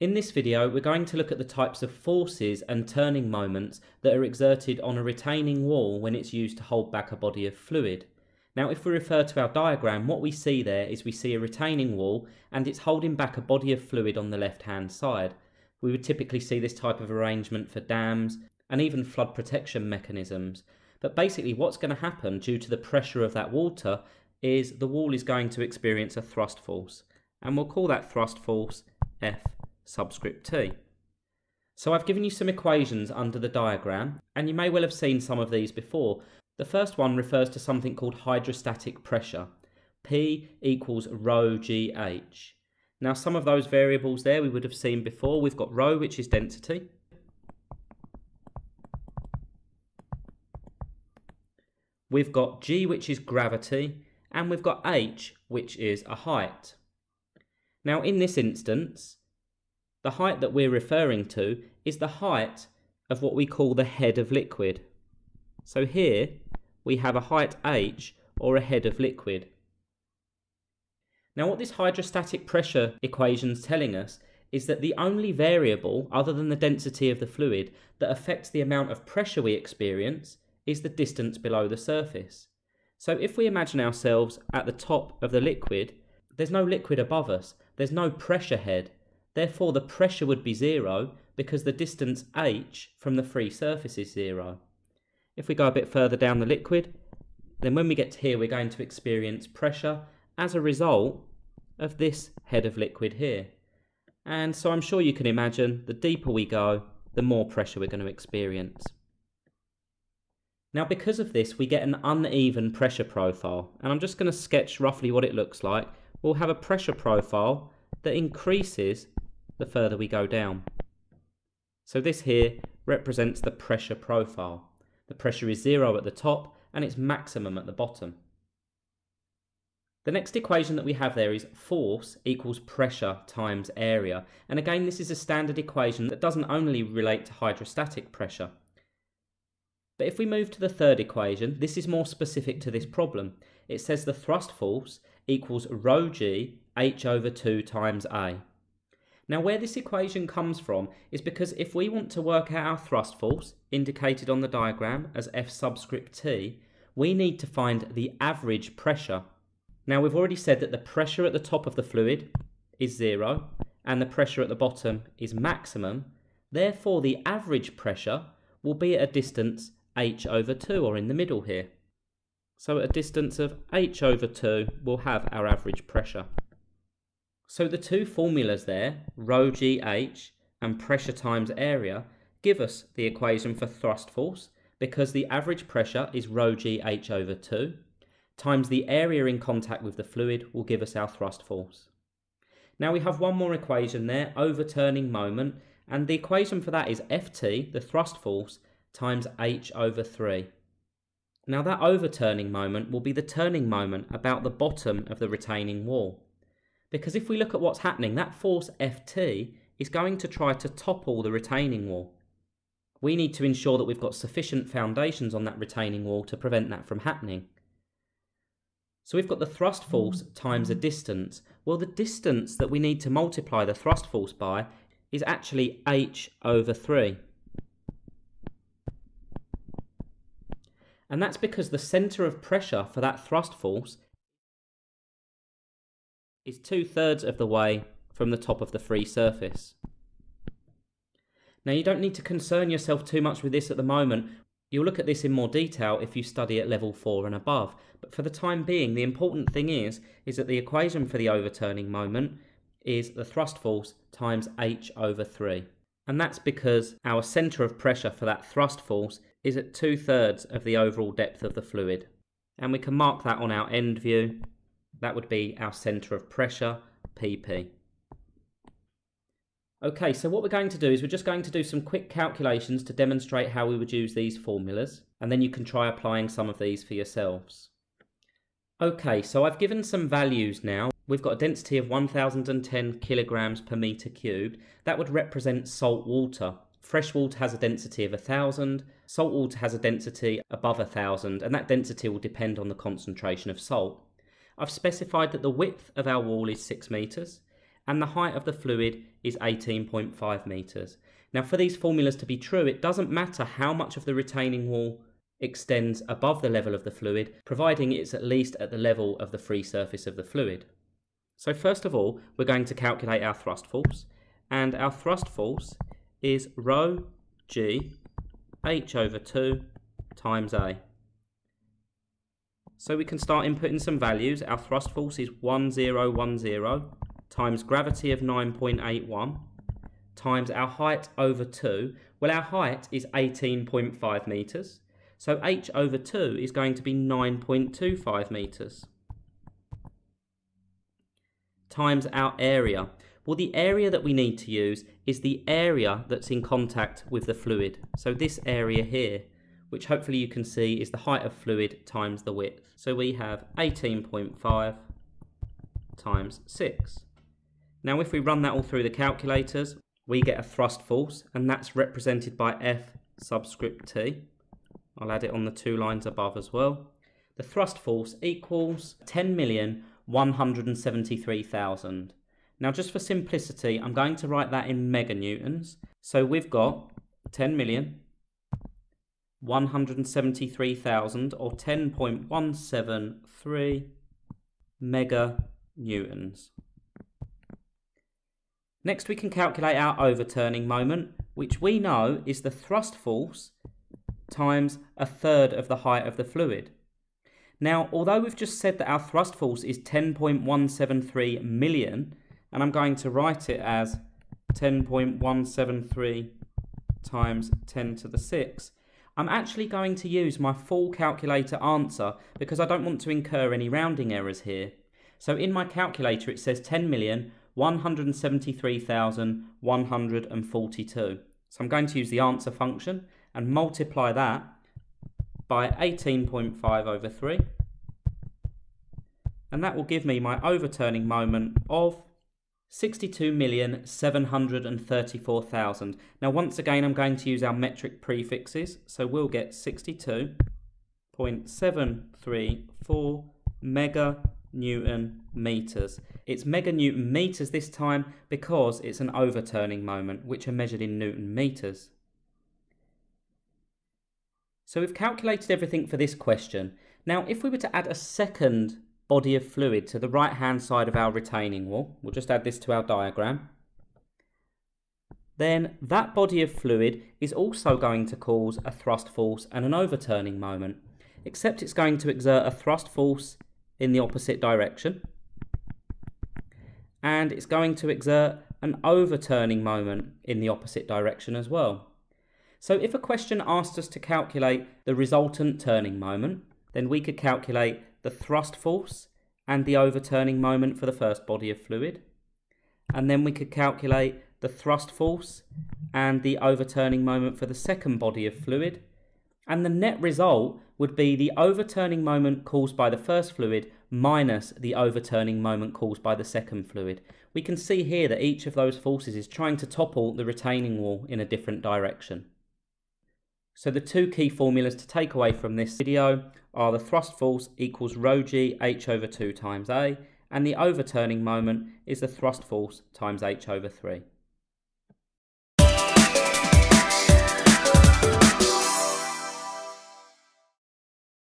In this video, we're going to look at the types of forces and turning moments that are exerted on a retaining wall when it's used to hold back a body of fluid. Now, if we refer to our diagram, what we see there is we see a retaining wall and it's holding back a body of fluid on the left-hand side. We would typically see this type of arrangement for dams and even flood protection mechanisms. But basically what's going to happen due to the pressure of that water is the wall is going to experience a thrust force, and we'll call that thrust force F subscript T. So I've given you some equations under the diagram, and you may well have seen some of these before. The first one refers to something called hydrostatic pressure. P equals rho GH. Now some of those variables there we would have seen before. We've got rho, which is density. We've got G, which is gravity, and we've got H, which is a height. Now in this instance, the height that we're referring to is the height of what we call the head of liquid. So here we have a height H, or a head of liquid. Now what this hydrostatic pressure equation is telling us is that the only variable, other than the density of the fluid, that affects the amount of pressure we experience is the distance below the surface. So if we imagine ourselves at the top of the liquid, there's no liquid above us, there's no pressure head, therefore the pressure would be zero because the distance h from the free surface is zero. If we go a bit further down the liquid, then when we get to here we're going to experience pressure as a result of this head of liquid here. And so I'm sure you can imagine the deeper we go, the more pressure we're going to experience. Now because of this we get an uneven pressure profile, and I'm just going to sketch roughly what it looks like. We'll have a pressure profile that increases the further we go down. So this here represents the pressure profile. The pressure is zero at the top and it's maximum at the bottom. The next equation that we have there is force equals pressure times area, and again this is a standard equation that doesn't only relate to hydrostatic pressure. But if we move to the third equation, this is more specific to this problem. It says the thrust force equals rho g h over 2 times a. Now where this equation comes from is because if we want to work out our thrust force, indicated on the diagram as F subscript T, we need to find the average pressure. Now we've already said that the pressure at the top of the fluid is zero and the pressure at the bottom is maximum, therefore the average pressure will be at a distance h over 2, or in the middle here. So at a distance of h over 2 we'll have our average pressure. So the two formulas there, rho gh and pressure times area, give us the equation for thrust force, because the average pressure is rho gh over 2 times the area in contact with the fluid will give us our thrust force. Now we have one more equation there, overturning moment, and the equation for that is Ft, the thrust force, times h over 3. Now that overturning moment will be the turning moment about the bottom of the retaining wall. Because if we look at what's happening, that force Ft is going to try to topple the retaining wall. We need to ensure that we've got sufficient foundations on that retaining wall to prevent that from happening. So we've got the thrust force times a distance. Well, the distance that we need to multiply the thrust force by is actually h over 3. And that's because the centre of pressure for that thrust force is 2/3 of the way from the top of the free surface. Now you don't need to concern yourself too much with this at the moment. You'll look at this in more detail if you study at level 4 and above. But for the time being, the important thing is that the equation for the overturning moment is the thrust force times h over 3. And that's because our centre of pressure for that thrust force is at 2/3 of the overall depth of the fluid. And we can mark that on our end view. That would be our centre of pressure, PP. Okay, so what we're going to do is we're just going to do some quick calculations to demonstrate how we would use these formulas, and then you can try applying some of these for yourselves. Okay, so I've given some values now. We've got a density of 1010 kilograms per meter cubed. That would represent salt water. Fresh water has a density of 1,000. Salt water has a density above 1,000, and that density will depend on the concentration of salt. I've specified that the width of our wall is 6 meters, and the height of the fluid is 18.5 metres. Now, for these formulas to be true, it doesn't matter how much of the retaining wall extends above the level of the fluid, providing it's at least at the level of the free surface of the fluid. So first of all, we're going to calculate our thrust force, and our thrust force is rho g h over 2 times a. So we can start inputting some values. Our thrust force is 1010 times gravity of 9.81 times our height over 2. Well, our height is 18.5 metres, so h over 2 is going to be 9.25 metres, times our area. Well, the area that we need to use is the area that's in contact with the fluid. So this area here, which hopefully you can see is the height of fluid times the width. So we have 18.5 times 6. Now if we run that all through the calculators, we get a thrust force, and that's represented by F subscript T. I'll add it on the two lines above as well. The thrust force equals 10,173,000. Now, just for simplicity, I'm going to write that in meganewtons. So we've got 10,173,000, or 10.173 meganewtons. Next, we can calculate our overturning moment, which we know is the thrust force times a third of the height of the fluid. Now, although we've just said that our thrust force is 10.173 million, and I'm going to write it as 10.173 times 10 to the 6. I'm actually going to use my full calculator answer because I don't want to incur any rounding errors here. So in my calculator it says 10,173,142. So I'm going to use the answer function and multiply that by 18.5 over 3. And that will give me my overturning moment of 62,734,000. Now, once again, I'm going to use our metric prefixes, so we'll get 62.734 meganewton meters. It's meganewton meters this time because it's an overturning moment, which are measured in newton meters. So we've calculated everything for this question. Now, if we were to add a second body of fluid to the right hand side of our retaining wall, we'll just add this to our diagram, then that body of fluid is also going to cause a thrust force and an overturning moment, except it's going to exert a thrust force in the opposite direction, and it's going to exert an overturning moment in the opposite direction as well. So if a question asked us to calculate the resultant turning moment, then we could calculate the thrust force and the overturning moment for the first body of fluid, and then we could calculate the thrust force and the overturning moment for the second body of fluid, and the net result would be the overturning moment caused by the first fluid minus the overturning moment caused by the second fluid. We can see here that each of those forces is trying to topple the retaining wall in a different direction. So the two key formulas to take away from this video are the thrust force equals rho g h over 2 times a, and the overturning moment is the thrust force times h over 3.